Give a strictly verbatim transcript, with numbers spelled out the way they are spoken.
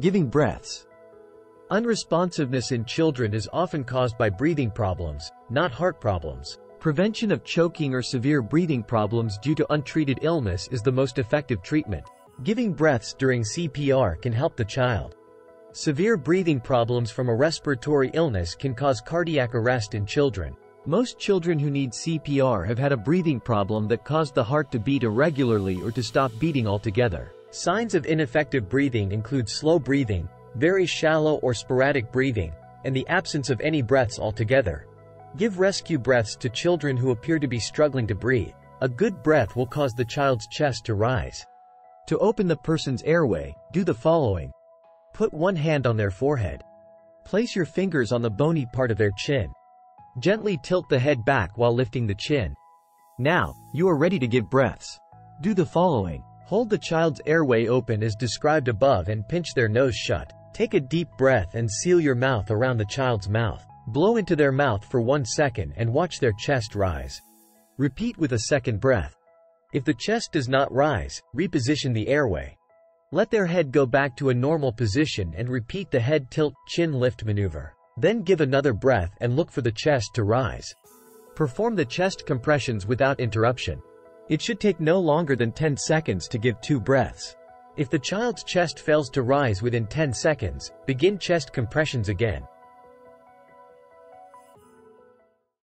Giving breaths. Unresponsiveness in children is often caused by breathing problems, not heart problems. Prevention of choking or severe breathing problems due to untreated illness is the most effective treatment. Giving breaths during C P R can help the child. Severe breathing problems from a respiratory illness can cause cardiac arrest in children. Most children who need C P R have had a breathing problem that caused the heart to beat irregularly or to stop beating altogether. Signs of ineffective breathing include slow breathing, very shallow or sporadic breathing, and the absence of any breaths altogether. Give rescue breaths to children who appear to be struggling to breathe. A good breath will cause the child's chest to rise. To open the person's airway, do the following. Put one hand on their forehead. Place your fingers on the bony part of their chin. Gently tilt the head back while lifting the chin. Now, you are ready to give breaths. Do the following. Hold the child's airway open as described above and pinch their nose shut. Take a deep breath and seal your mouth around the child's mouth. Blow into their mouth for one second and watch their chest rise. Repeat with a second breath. If the chest does not rise, reposition the airway. Let their head go back to a normal position and repeat the head tilt, chin lift maneuver. Then give another breath and look for the chest to rise. Perform the chest compressions without interruption. It should take no longer than ten seconds to give two breaths. If the child's chest fails to rise within ten seconds, begin chest compressions again.